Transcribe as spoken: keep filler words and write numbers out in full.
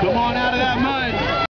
Come on out of that mud.